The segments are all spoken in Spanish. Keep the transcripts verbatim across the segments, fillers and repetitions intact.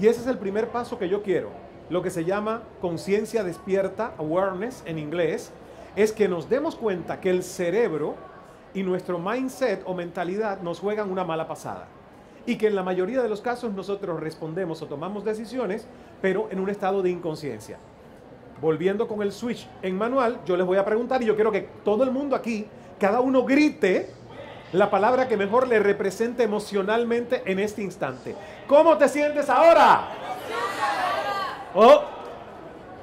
Y ese es el primer paso que yo quiero. Lo que se llama conciencia despierta, awareness en inglés, es que nos demos cuenta que el cerebro y nuestro mindset o mentalidad nos juegan una mala pasada. Y que en la mayoría de los casos nosotros respondemos o tomamos decisiones, pero en un estado de inconsciencia. Volviendo con el switch en manual, yo les voy a preguntar, y yo quiero que todo el mundo aquí, cada uno grite la palabra que mejor le represente emocionalmente en este instante. ¿Cómo te sientes ahora? Oh,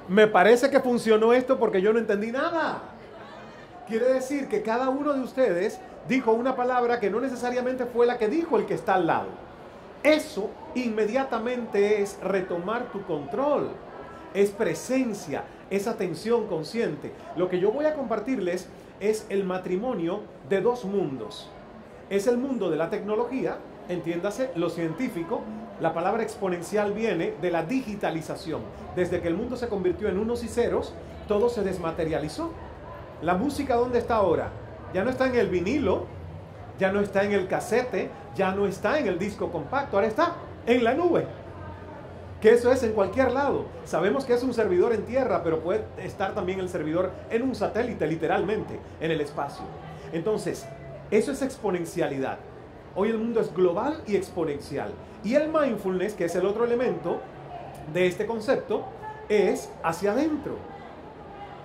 me parece que funcionó esto porque yo no entendí nada. Quiere decir que cada uno de ustedes dijo una palabra que no necesariamente fue la que dijo el que está al lado. Eso inmediatamente es retomar tu control. Es presencia, es atención consciente. Lo que yo voy a compartirles es el matrimonio de dos mundos. Es el mundo de la tecnología, entiéndase, lo científico. La palabra exponencial viene de la digitalización. Desde que el mundo se convirtió en unos y ceros, todo se desmaterializó. La música, ¿dónde está ahora? Ya no está en el vinilo, ya no está en el casete, ya no está en el disco compacto, ahora está en la nube. Que eso es en cualquier lado. Sabemos que es un servidor en tierra, pero puede estar también el servidor en un satélite, literalmente, en el espacio. Entonces, eso es exponencialidad. Hoy el mundo es global y exponencial. Y el mindfulness, que es el otro elemento de este concepto, es hacia adentro.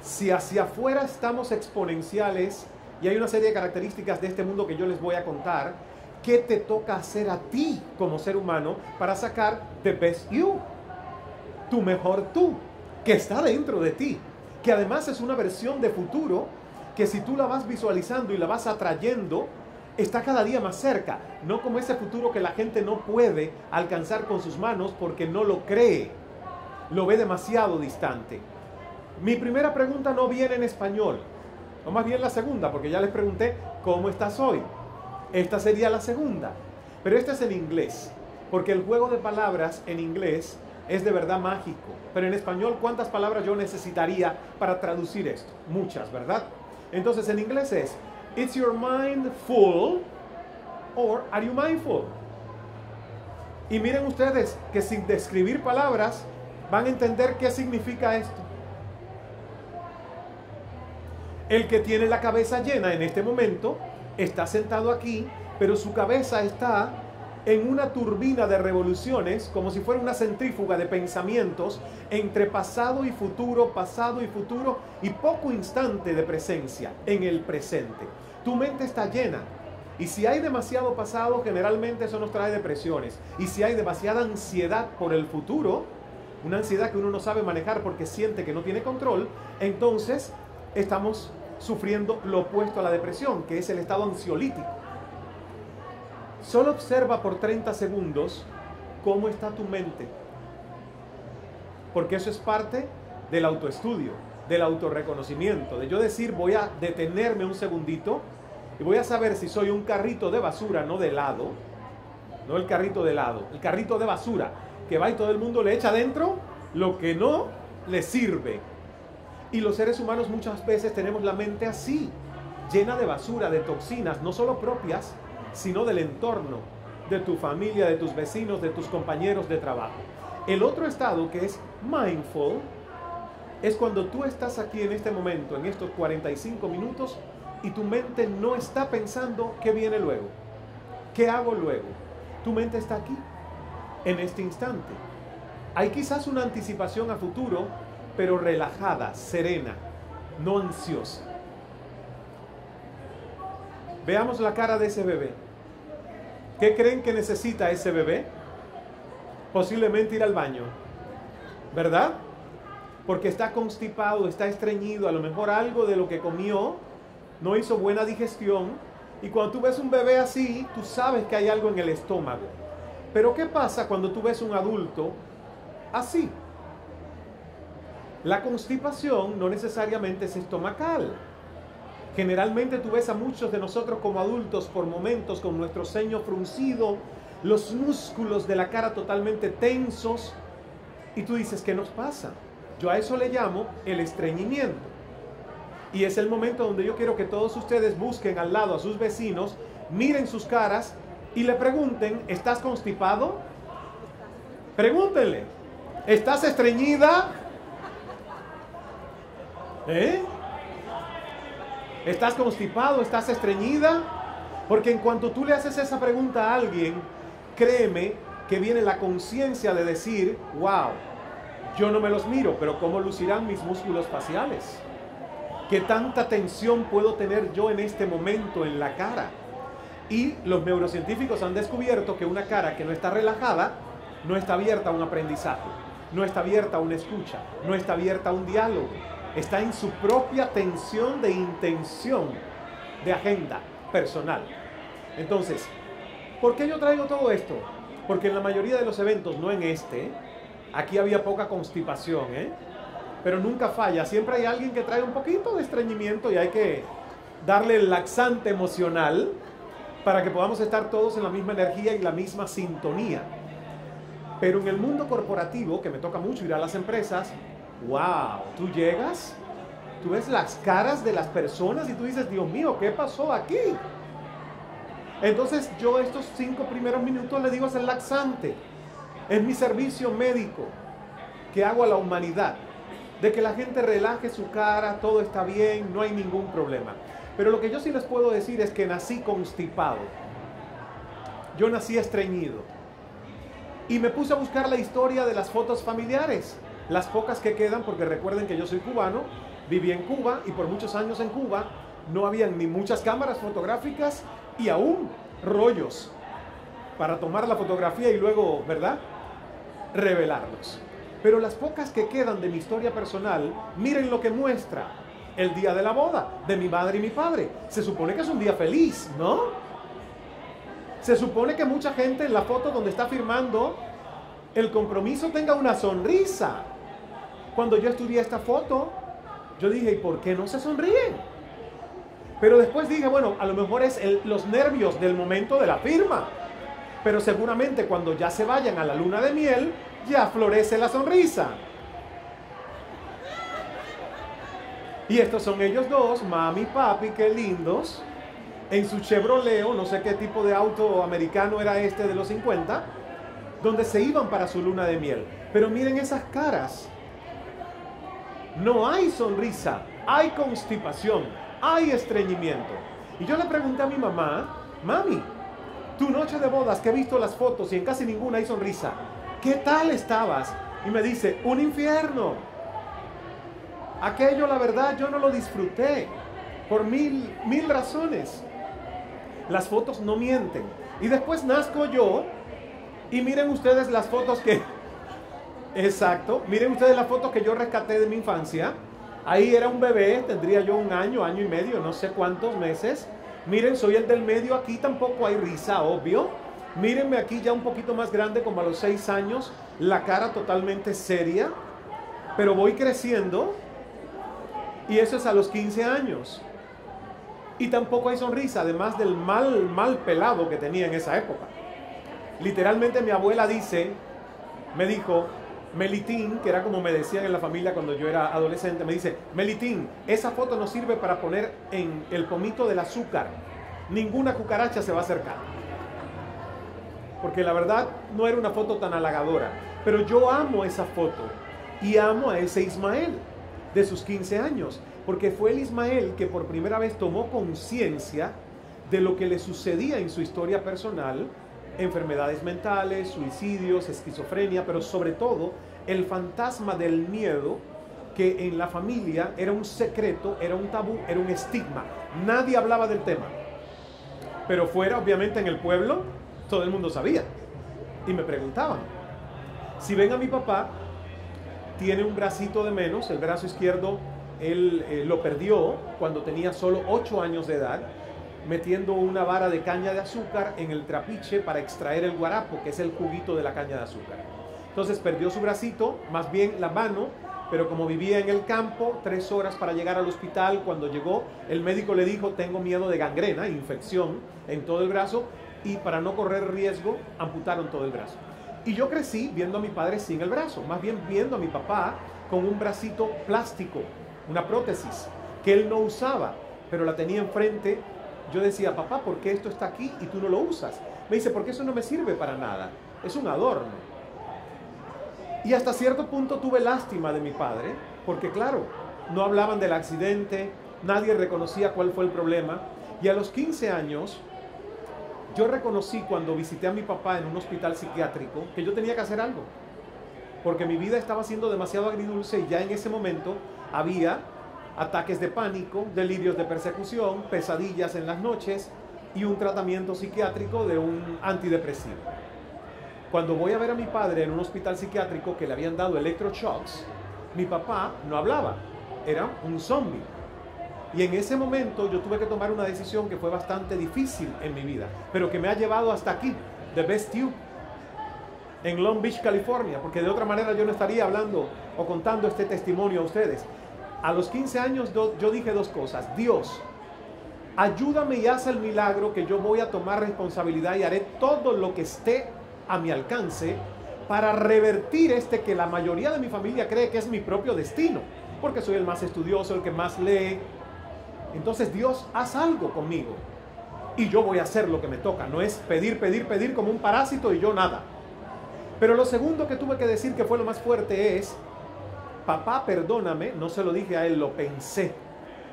Si hacia afuera estamos exponenciales, y hay una serie de características de este mundo que yo les voy a contar, ¿qué te toca hacer a ti como ser humano para sacar the best you? Tu mejor tú, que está dentro de ti, que además es una versión de futuro, que si tú la vas visualizando y la vas atrayendo, está cada día más cerca, no como ese futuro que la gente no puede alcanzar con sus manos porque no lo cree, lo ve demasiado distante. Mi primera pregunta no viene en español, o más bien la segunda, porque ya les pregunté ¿cómo estás hoy? Esta sería la segunda, pero esta es en inglés, porque el juego de palabras en inglés es de verdad mágico. Pero en español, ¿cuántas palabras yo necesitaría para traducir esto? Muchas, ¿verdad? Entonces, en inglés es, ¿is your mind full or are you mindful? Y miren ustedes que sin describir palabras van a entender qué significa esto. El que tiene la cabeza llena en este momento está sentado aquí, pero su cabeza está en una turbina de revoluciones, como si fuera una centrífuga de pensamientos entre pasado y futuro, pasado y futuro, y poco instante de presencia en el presente. Tu mente está llena, y si hay demasiado pasado, generalmente eso nos trae depresiones. Y si hay demasiada ansiedad por el futuro, una ansiedad que uno no sabe manejar porque siente que no tiene control, entonces estamos sufriendo lo opuesto a la depresión, que es el estado ansiolítico. Solo observa por treinta segundos cómo está tu mente, porque eso es parte del autoestudio, del autorreconocimiento, de yo decir voy a detenerme un segundito y voy a saber si soy un carrito de basura, no de helado, no el carrito de helado, el carrito de basura, que va y todo el mundo le echa adentro lo que no le sirve. Y los seres humanos muchas veces tenemos la mente así, llena de basura, de toxinas, no solo propias, sino del entorno, de tu familia, de tus vecinos, de tus compañeros de trabajo. El otro estado, que es mindful, es cuando tú estás aquí en este momento, en estos cuarenta y cinco minutos, y tu mente no está pensando qué viene luego, qué hago luego. Tu mente está aquí, en este instante. Hay quizás una anticipación a futuro, pero relajada, serena, no ansiosa. Veamos la cara de ese bebé. ¿Qué creen que necesita ese bebé? Posiblemente ir al baño, ¿verdad? Porque está constipado, está estreñido, a lo mejor algo de lo que comió no hizo buena digestión. Y cuando tú ves un bebé así, tú sabes que hay algo en el estómago. Pero ¿qué pasa cuando tú ves un adulto así? La constipación no necesariamente es estomacal. Generalmente tú ves a muchos de nosotros como adultos por momentos con nuestro ceño fruncido, los músculos de la cara totalmente tensos, y tú dices, ¿qué nos pasa? Yo a eso le llamo el estreñimiento. Y es el momento donde yo quiero que todos ustedes busquen al lado a sus vecinos, miren sus caras y le pregunten, ¿estás constipado? Pregúntenle, ¿estás estreñida? ¿Eh? ¿Estás constipado? ¿Estás estreñida? Porque en cuanto tú le haces esa pregunta a alguien, créeme que viene la conciencia de decir, wow, yo no me los miro, pero ¿cómo lucirán mis músculos faciales? ¿Qué tanta tensión puedo tener yo en este momento en la cara? Y los neurocientíficos han descubierto que una cara que no está relajada no está abierta a un aprendizaje, no está abierta a una escucha, no está abierta a un diálogo. Está en su propia tensión de intención, de agenda personal. Entonces, ¿por qué yo traigo todo esto? Porque en la mayoría de los eventos, no en este, aquí había poca constipación, ¿eh? Pero nunca falla. Siempre hay alguien que trae un poquito de estreñimiento y hay que darle el laxante emocional para que podamos estar todos en la misma energía y la misma sintonía. Pero en el mundo corporativo, que me toca mucho ir a las empresas, wow, tú llegas, tú ves las caras de las personas y tú dices, Dios mío, ¿qué pasó aquí? Entonces yo estos cinco primeros minutos le digo, es el laxante, es mi servicio médico que hago a la humanidad, de que la gente relaje su cara, todo está bien, no hay ningún problema. Pero lo que yo sí les puedo decir es que nací constipado. Yo nací estreñido. Y me puse a buscar la historia de las fotos familiares. Las pocas que quedan, porque recuerden que yo soy cubano, viví en Cuba y por muchos años en Cuba no habían ni muchas cámaras fotográficas y aún rollos para tomar la fotografía y luego, ¿verdad?, revelarlos. Pero las pocas que quedan de mi historia personal, miren lo que muestra. El día de la boda de mi madre y mi padre. Se supone que es un día feliz, ¿no? Se supone que mucha gente en la foto donde está firmando el compromiso tenga una sonrisa. Cuando yo estudié esta foto, yo dije, ¿y por qué no se sonríen? Pero después dije, bueno, a lo mejor es el, los nervios del momento de la firma. Pero seguramente cuando ya se vayan a la luna de miel, ya florece la sonrisa. Y estos son ellos dos, mami, papi, qué lindos, en su Chevrolet, no sé qué tipo de auto americano era este de los cincuenta, donde se iban para su luna de miel. Pero miren esas caras. No hay sonrisa, hay constipación, hay estreñimiento. Y yo le pregunté a mi mamá, mami, tu noche de bodas, que he visto las fotos y en casi ninguna hay sonrisa, ¿qué tal estabas? Y me dice, un infierno. Aquello, la verdad, yo no lo disfruté por mil, mil razones. Las fotos no mienten. Y después nazco yo y miren ustedes las fotos que... Exacto. Miren ustedes las fotos que yo rescaté de mi infancia. Ahí era un bebé, tendría yo un año, año y medio, no sé cuántos meses. Miren, soy el del medio. Aquí tampoco hay risa, obvio. Mírenme aquí ya un poquito más grande, como a los seis años. La cara totalmente seria. Pero voy creciendo. Y eso es a los quince años. Y tampoco hay sonrisa, además del mal, mal pelado que tenía en esa época. Literalmente mi abuela dice, me dijo, Melitín, que era como me decían en la familia cuando yo era adolescente, me dice, Melitín, esa foto no sirve para poner en el pomito del azúcar. Ninguna cucaracha se va a acercar. Porque la verdad no era una foto tan halagadora. Pero yo amo esa foto y amo a ese Ismael de sus quince años, porque fue el Ismael que por primera vez tomó conciencia de lo que le sucedía en su historia personal, enfermedades mentales, suicidios, esquizofrenia, pero sobre todo el fantasma del miedo que en la familia era un secreto, era un tabú, era un estigma. Nadie hablaba del tema, pero fuera, obviamente, en el pueblo todo el mundo sabía. Y me preguntaban, si ven a mi papá, tiene un bracito de menos, el brazo izquierdo, él eh, lo perdió cuando tenía solo ocho años de edad, metiendo una vara de caña de azúcar en el trapiche para extraer el guarapo, que es el juguito de la caña de azúcar. Entonces perdió su bracito, más bien la mano, pero como vivía en el campo, tres horas para llegar al hospital, cuando llegó, el médico le dijo, tengo miedo de gangrena, infección en todo el brazo, y para no correr riesgo, amputaron todo el brazo. Y yo crecí viendo a mi padre sin el brazo, más bien viendo a mi papá con un bracito plástico, una prótesis, que él no usaba, pero la tenía enfrente. Yo decía, papá, ¿por qué esto está aquí y tú no lo usas? Me dice, porque eso no me sirve para nada, es un adorno. Y hasta cierto punto tuve lástima de mi padre, porque claro, no hablaban del accidente, nadie reconocía cuál fue el problema. Y a los quince años, yo reconocí cuando visité a mi papá en un hospital psiquiátrico que yo tenía que hacer algo, porque mi vida estaba siendo demasiado agridulce y ya en ese momento había ataques de pánico, delirios de persecución, pesadillas en las noches y un tratamiento psiquiátrico de un antidepresivo. Cuando voy a ver a mi padre en un hospital psiquiátrico que le habían dado electroshocks, mi papá no hablaba, era un zombie. Y en ese momento yo tuve que tomar una decisión que fue bastante difícil en mi vida, pero que me ha llevado hasta aquí, The Best You, en Long Beach, California, porque de otra manera yo no estaría hablando o contando este testimonio a ustedes. A los quince años yo dije dos cosas: Dios, ayúdame y haz el milagro que yo voy a tomar responsabilidad y haré todo lo que esté a mi alcance para revertir este que la mayoría de mi familia cree que es mi propio destino, porque soy el más estudioso, el que más lee. Entonces, Dios, haz algo conmigo y yo voy a hacer lo que me toca. No es pedir, pedir, pedir como un parásito y yo nada. Pero lo segundo que tuve que decir, que fue lo más fuerte, es: papá, perdóname. No se lo dije a él, lo pensé.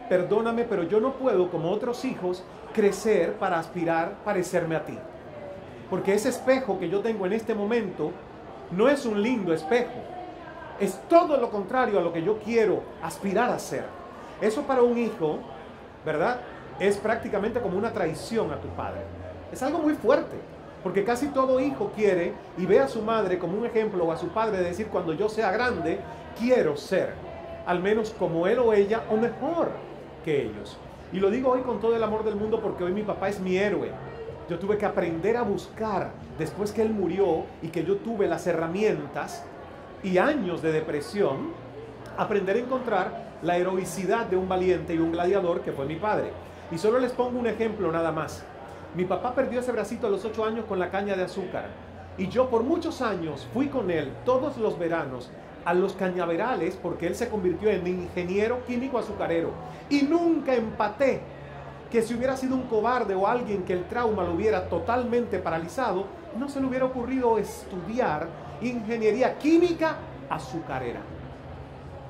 Perdóname, pero yo no puedo, como otros hijos, crecer para aspirar a parecerme a ti. Porque ese espejo que yo tengo en este momento no es un lindo espejo. Es todo lo contrario a lo que yo quiero aspirar a ser. Eso para un hijo, ¿verdad?, es prácticamente como una traición a tu padre. Es algo muy fuerte, porque casi todo hijo quiere y ve a su madre como un ejemplo, o a su padre, de decir: cuando yo sea grande, quiero ser al menos como él o ella, o mejor que ellos. Y lo digo hoy con todo el amor del mundo, porque hoy mi papá es mi héroe. Yo tuve que aprender a buscar, después que él murió y que yo tuve las herramientas y años de depresión, aprender a encontrar la heroicidad de un valiente y un gladiador que fue mi padre. Y solo les pongo un ejemplo nada más. Mi papá perdió ese bracito a los ocho años con la caña de azúcar. Y yo por muchos años fui con él todos los veranos a los cañaverales, porque él se convirtió en ingeniero químico azucarero. Y nunca empaté que si hubiera sido un cobarde o alguien que el trauma lo hubiera totalmente paralizado, no se le hubiera ocurrido estudiar ingeniería química azucarera.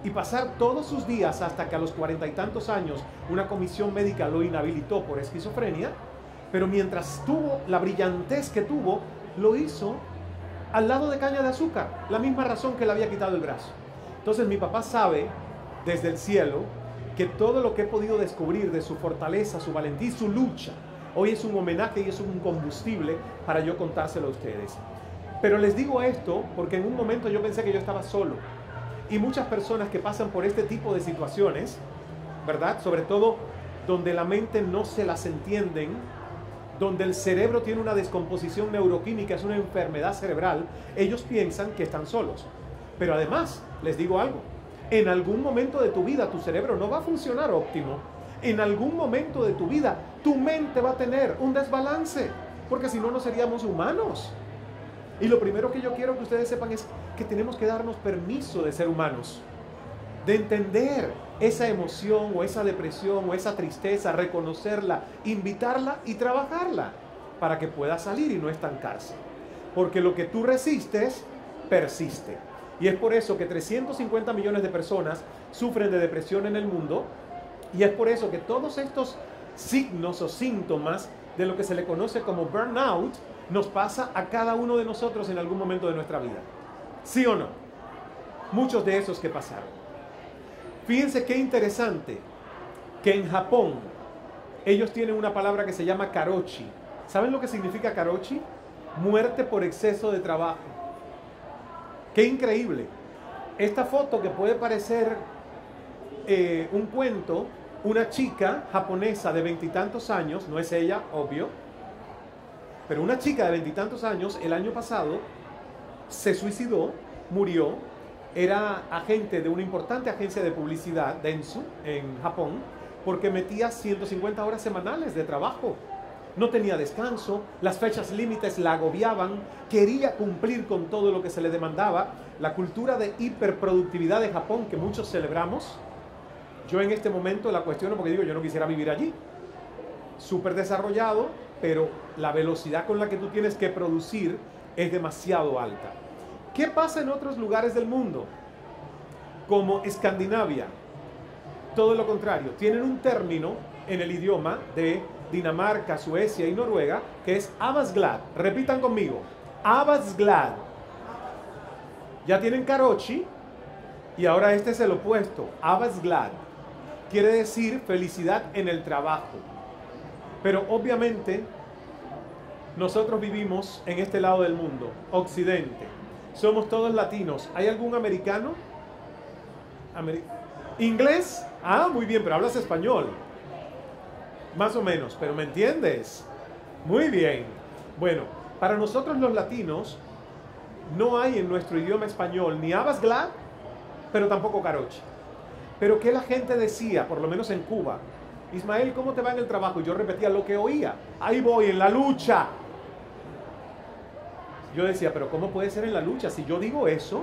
Y pasar todos sus días, hasta que a los cuarenta y tantos años una comisión médica lo inhabilitó por esquizofrenia, pero mientras tuvo la brillantez que tuvo, lo hizo al lado de caña de azúcar, la misma razón que le había quitado el brazo. Entonces mi papá sabe desde el cielo que todo lo que he podido descubrir de su fortaleza, su valentía y su lucha, hoy es un homenaje y es un combustible para yo contárselo a ustedes. Pero les digo esto porque en un momento yo pensé que yo estaba solo. Y muchas personas que pasan por este tipo de situaciones, ¿verdad?, sobre todo donde la mente no se las entienden, donde el cerebro tiene una descomposición neuroquímica, es una enfermedad cerebral, ellos piensan que están solos. Pero además, les digo algo: en algún momento de tu vida tu cerebro no va a funcionar óptimo. En algún momento de tu vida tu mente va a tener un desbalance, porque si no, no seríamos humanos. Y lo primero que yo quiero que ustedes sepan es que tenemos que darnos permiso de ser humanos, de entender esa emoción o esa depresión o esa tristeza, reconocerla, invitarla y trabajarla para que pueda salir y no estancarse. Porque lo que tú resistes, persiste. Y es por eso que trescientos cincuenta millones de personas sufren de depresión en el mundo, y es por eso que todos estos signos o síntomas de lo que se le conoce como burnout nos pasa a cada uno de nosotros en algún momento de nuestra vida. ¿Sí o no? Muchos de esos que pasaron. Fíjense qué interesante que en Japón ellos tienen una palabra que se llama karochi. ¿Saben lo que significa karochi? Muerte por exceso de trabajo. ¡Qué increíble! Esta foto, que puede parecer eh, un cuento, una chica japonesa de veintitantos años, no es ella, obvio, pero una chica de veintitantos años el año pasado se suicidó, murió, era agente de una importante agencia de publicidad, Dentsu, en Japón, porque metía ciento cincuenta horas semanales de trabajo. No tenía descanso, las fechas límites la agobiaban, quería cumplir con todo lo que se le demandaba. La cultura de hiperproductividad de Japón, que muchos celebramos, yo en este momento la cuestiono, porque digo, yo no quisiera vivir allí. Súper desarrollado, pero la velocidad con la que tú tienes que producir es demasiado alta. ¿Qué pasa en otros lugares del mundo? Como Escandinavia. Todo lo contrario, tienen un término en el idioma de Dinamarca, Suecia y Noruega que es Avasglad. Repitan conmigo, Avasglad. Ya tienen Karochi y ahora este es el opuesto, Avasglad. Quiere decir felicidad en el trabajo. Pero obviamente nosotros vivimos en este lado del mundo, Occidente. Somos todos latinos. ¿Hay algún americano? Ameri- ¿Inglés? Ah, muy bien, pero hablas español. Más o menos, pero ¿me entiendes? Muy bien. Bueno, para nosotros los latinos no hay en nuestro idioma español ni Avasglad, pero tampoco Karochi. Pero ¿qué la gente decía, por lo menos en Cuba? Ismael, ¿cómo te va en el trabajo? Yo repetía lo que oía. Ahí voy, en la lucha. Yo decía, pero ¿cómo puede ser en la lucha? Si yo digo eso,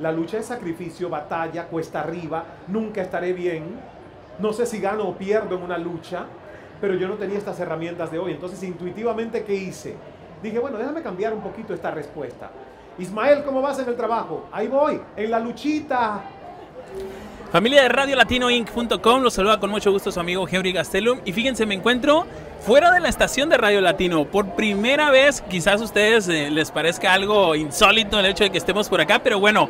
la lucha es sacrificio, batalla, cuesta arriba, nunca estaré bien. No sé si gano o pierdo en una lucha, pero yo no tenía estas herramientas de hoy. Entonces, intuitivamente, ¿qué hice? Dije, bueno, déjame cambiar un poquito esta respuesta. Ismael, ¿cómo vas en el trabajo? Ahí voy, en la luchita. Familia de Radio Latino Inc punto com, los saluda con mucho gusto su amigo Jeury Gastélum. Y fíjense, me encuentro fuera de la estación de Radio Latino. Por primera vez, quizás a ustedes eh, les parezca algo insólito el hecho de que estemos por acá, pero bueno,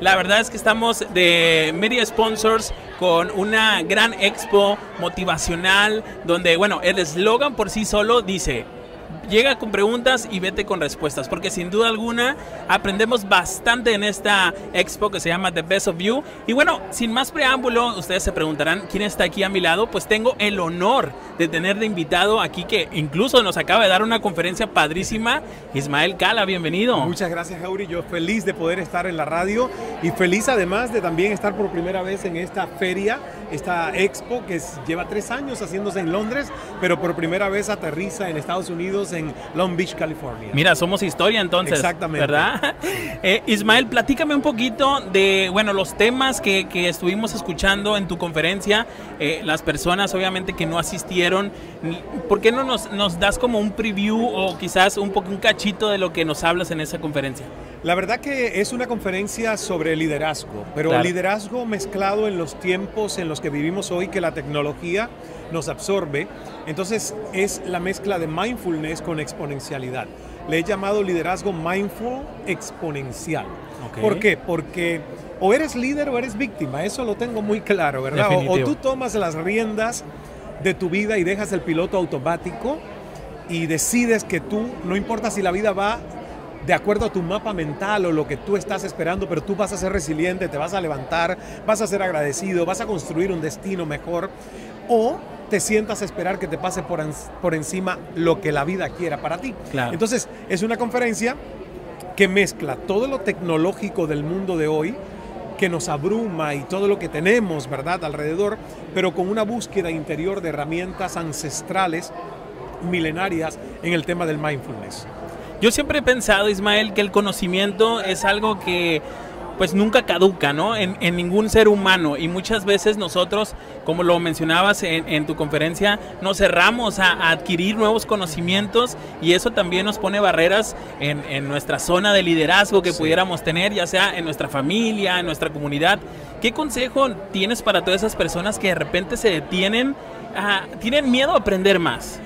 la verdad es que estamos de Media Sponsors con una gran expo motivacional donde, bueno, el eslogan por sí solo dice: llega con preguntas y vete con respuestas, porque sin duda alguna aprendemos bastante en esta expo que se llama The Best of You. Y bueno, sin más preámbulo, ustedes se preguntarán quién está aquí a mi lado. Pues tengo el honor de tener de invitado aquí, que incluso nos acaba de dar una conferencia padrísima, Ismael Cala, bienvenido. Muchas gracias, Jeury. Yo feliz de poder estar en la radio y feliz además de también estar por primera vez en esta feria, esta expo que lleva tres años haciéndose en Londres, pero por primera vez aterriza en Estados Unidos, en Long Beach, California. Mira, somos historia entonces. Exactamente. ¿Verdad? Eh, Ismael, platícame un poquito de, bueno, los temas que, que estuvimos escuchando en tu conferencia. Eh, las personas obviamente que no asistieron, ¿por qué no nos, nos das como un preview o quizás un poco un cachito de lo que nos hablas en esa conferencia? La verdad que es una conferencia sobre liderazgo, pero claro, liderazgo mezclado en los tiempos en los que vivimos hoy, que la tecnología nos absorbe. Entonces es la mezcla de mindfulness con exponencialidad. Le he llamado liderazgo mindful exponencial. Okay. ¿Por qué? Porque o eres líder o eres víctima, eso lo tengo muy claro, ¿verdad? O, o tú tomas las riendas de tu vida y dejas el piloto automático y decides que tú, no importa si la vida va de acuerdo a tu mapa mental o lo que tú estás esperando, pero tú vas a ser resiliente, te vas a levantar, vas a ser agradecido, vas a construir un destino mejor, o te sientas a esperar que te pase por, por encima lo que la vida quiera para ti. Claro. Entonces, es una conferencia que mezcla todo lo tecnológico del mundo de hoy, que nos abruma y todo lo que tenemos, ¿verdad?, alrededor, pero con una búsqueda interior de herramientas ancestrales, milenarias, en el tema del mindfulness. Yo siempre he pensado, Ismael, que el conocimiento es algo que pues nunca caduca, ¿no? En, en ningún ser humano. Y muchas veces nosotros, como lo mencionabas en, en tu conferencia, nos cerramos a, a adquirir nuevos conocimientos, y eso también nos pone barreras en, en nuestra zona de liderazgo que sí pudiéramos tener, ya sea en nuestra familia, en nuestra comunidad. ¿Qué consejo tienes para todas esas personas que de repente se detienen, a, tienen miedo a aprender más?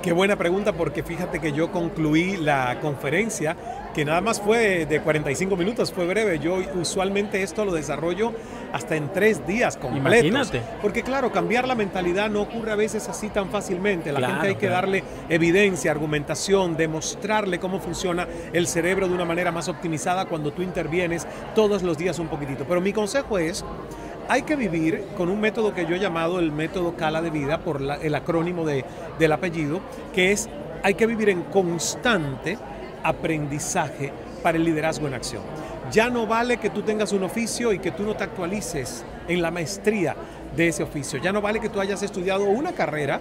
Qué buena pregunta, porque fíjate que yo concluí la conferencia, que nada más fue de cuarenta y cinco minutos, fue breve. Yo usualmente esto lo desarrollo hasta en tres días completos. Imagínate. Porque claro, cambiar la mentalidad no ocurre a veces así tan fácilmente. La claro, gente hay que claro. darle evidencia, argumentación, demostrarle cómo funciona el cerebro de una manera más optimizada cuando tú intervienes todos los días un poquitito. Pero mi consejo es: hay que vivir con un método que yo he llamado el método Cala de vida, por la, el acrónimo de, del apellido, que es, hay que vivir en constante aprendizaje para el liderazgo en acción. Ya no vale que tú tengas un oficio y que tú no te actualices en la maestría de ese oficio. Ya no vale que tú hayas estudiado una carrera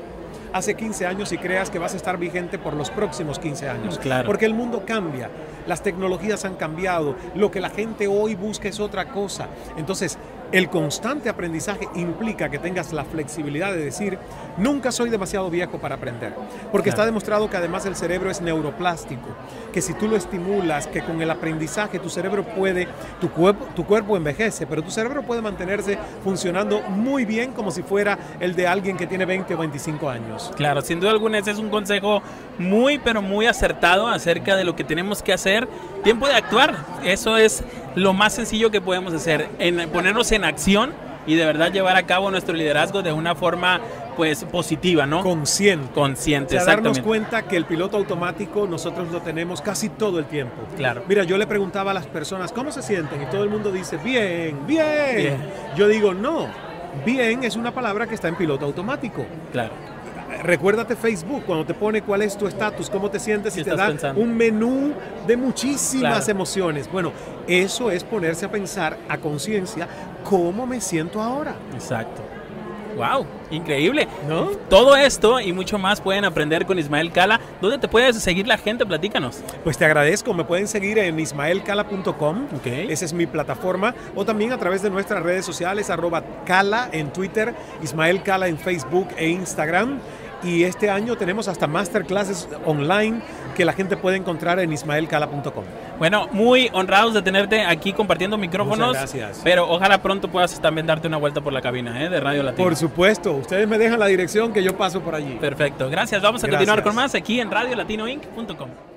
hace quince años y creas que vas a estar vigente por los próximos quince años. Claro. Porque el mundo cambia, las tecnologías han cambiado, lo que la gente hoy busca es otra cosa. Entonces, El constante aprendizaje implica que tengas la flexibilidad de decir, nunca soy demasiado viejo para aprender. Porque está demostrado que además el cerebro es neuroplástico, que si tú lo estimulas, que con el aprendizaje tu cerebro puede, tu, cuerpo, tu cuerpo envejece, pero tu cerebro puede mantenerse funcionando muy bien como si fuera el de alguien que tiene veinte o veinticinco años. Claro, sin duda alguna ese es un consejo muy, pero muy acertado acerca de lo que tenemos que hacer. Tiempo de actuar, eso es lo más sencillo que podemos hacer, en ponernos en acción y de verdad llevar a cabo nuestro liderazgo de una forma pues positiva, ¿no? Consciente. Consciente, o sea, exactamente. Darnos cuenta que el piloto automático nosotros lo tenemos casi todo el tiempo. Claro. Mira, yo le preguntaba a las personas, ¿cómo se sienten? Y todo el mundo dice, bien, bien. bien. Yo digo, no, bien es una palabra que está en piloto automático. Claro. Recuérdate Facebook, cuando te pone cuál es tu estatus, cómo te sientes y te da pensando? un menú de muchísimas claro. emociones. Bueno, eso es ponerse a pensar a conciencia cómo me siento ahora. Exacto. ¡Wow! Increíble, ¿no? Todo esto y mucho más pueden aprender con Ismael Cala. ¿Dónde te puedes seguir la gente? Platícanos. Pues te agradezco, me pueden seguir en ismael cala punto com, okay. Esa es mi plataforma, o también a través de nuestras redes sociales, arroba Cala en Twitter, Ismael Cala en Facebook e Instagram. Y este año tenemos hasta masterclasses online que la gente puede encontrar en ismael cala punto com. Bueno, muy honrados de tenerte aquí compartiendo micrófonos. Muchas gracias. Pero ojalá pronto puedas también darte una vuelta por la cabina ¿eh? de Radio Latino. Por supuesto. Ustedes me dejan la dirección que yo paso por allí. Perfecto. Gracias. Vamos a gracias. continuar con más aquí en radio latino inc punto com.